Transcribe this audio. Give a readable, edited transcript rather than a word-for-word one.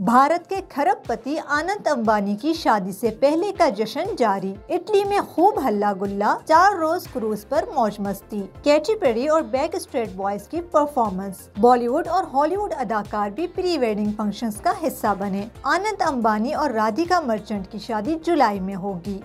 भारत के खरबपति अनंत अंबानी की शादी से पहले का जश्न जारी, इटली में खूब हल्ला गुल्ला, 4 रोज क्रूज पर मौज मस्ती। कैटी पेरी और बैक स्ट्रीट बॉयज की परफॉर्मेंस, बॉलीवुड और हॉलीवुड अदाकार भी प्री वेडिंग फंक्शंस का हिस्सा बने। अनंत अंबानी और राधिका मर्चेंट की शादी जुलाई में होगी।